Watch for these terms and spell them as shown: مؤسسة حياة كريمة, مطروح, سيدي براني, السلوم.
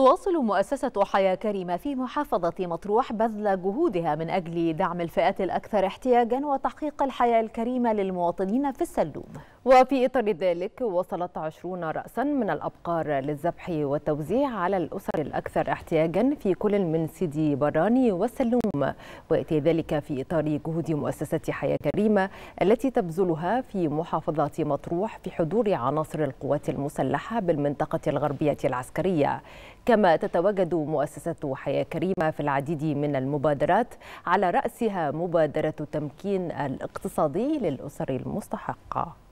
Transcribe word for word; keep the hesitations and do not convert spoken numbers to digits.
تواصل مؤسسة حياة كريمة في محافظة مطروح بذل جهودها من أجل دعم الفئات الأكثر احتياجا وتحقيق الحياة الكريمة للمواطنين في السلوم. وفي إطار ذلك وصلت عشرون رأسا من الأبقار للذبح والتوزيع على الأسر الأكثر احتياجا في كل من سيدي براني والسلوم، ويأتي ذلك في إطار جهود مؤسسة حياة كريمة التي تبذلها في محافظة مطروح في حضور عناصر القوات المسلحة بالمنطقة الغربية العسكرية. كما تتواجد مؤسسة حياة كريمة في العديد من المبادرات، على رأسها مبادرة التمكين الاقتصادي للأسر المستحقة.